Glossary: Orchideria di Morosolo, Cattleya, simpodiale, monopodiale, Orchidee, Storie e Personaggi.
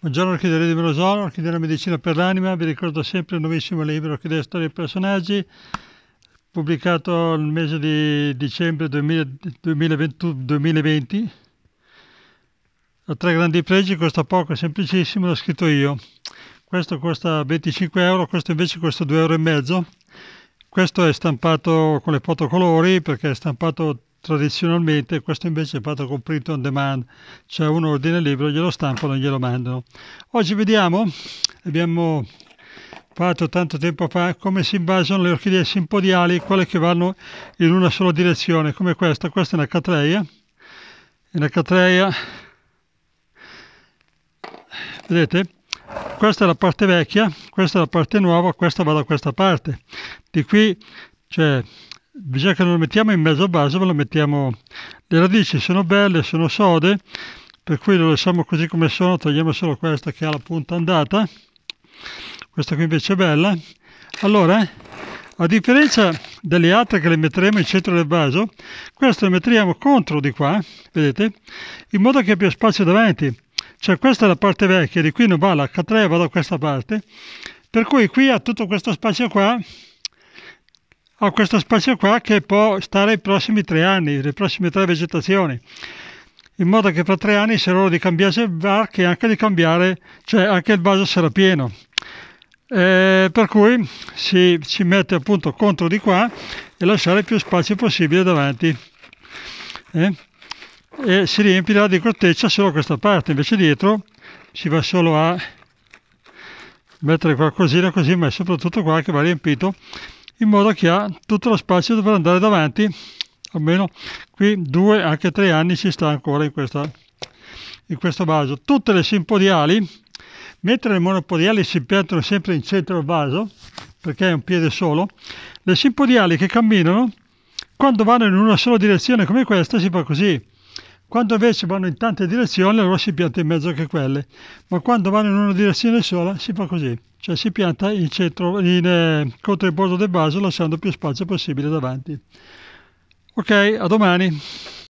Buongiorno Orchideria di Morosolo, Orchideria Medicina per l'Anima. Vi ricordo sempre il nuovissimo libro Orchidee, Storie e Personaggi, pubblicato nel mese di dicembre 2020. Ha tre grandi pregi, costa poco, è semplicissimo, l'ho scritto io. Questo costa 25 euro, questo invece costa 2,5 euro. Questo è stampato con le fotocolori perché è stampato tradizionalmente, questo invece è fatto con print on demand, cioè uno ordina il libro, glielo stampano e glielo mandano. Oggi vediamo, abbiamo fatto tanto tempo fa, come si invasano le orchidee simpodiali, quelle che vanno in una sola direzione, come questa. Questa è una Cattleya, vedete? Questa è la parte vecchia, questa è la parte nuova, questa va da questa parte. Di qui, cioè, bisogna che non lo mettiamo in mezzo al vaso, ma lo mettiamo... Le radici sono belle, sono sode, per cui lo lasciamo così come sono, togliamo solo questa che ha la punta andata. Questa qui invece è bella. Allora, a differenza delle altre che le metteremo in centro del vaso, questa la mettiamo contro di qua, vedete? In modo che abbia spazio davanti. Cioè questa è la parte vecchia, di qui non va la Cattleya, va da questa parte, per cui qui ha tutto questo spazio qua, ha questo spazio qua che può stare ai prossimi 3 anni, le prossime 3 vegetazioni, in modo che fra 3 anni se loro di cambiare il varco e anche di cambiare, cioè anche il vaso sarà pieno. Per cui si mette appunto contro di qua e lasciare più spazio possibile davanti. E si riempirà di corteccia solo questa parte, invece dietro si va solo a mettere qualcosina così, ma soprattutto qua che va riempito in modo che ha tutto lo spazio per andare davanti, almeno qui 2 anche 3 anni si sta ancora in questo vaso. Tutte le simpodiali, mentre le monopodiali si piantano sempre in centro al vaso perché è un piede solo, le simpodiali che camminano quando vanno in una sola direzione come questa si fa così. Quando invece vanno in tante direzioni, allora si pianta in mezzo anche quelle, ma quando vanno in una direzione sola si fa così, cioè si pianta in centro, contro il bordo del vaso, lasciando più spazio possibile davanti. Ok, a domani!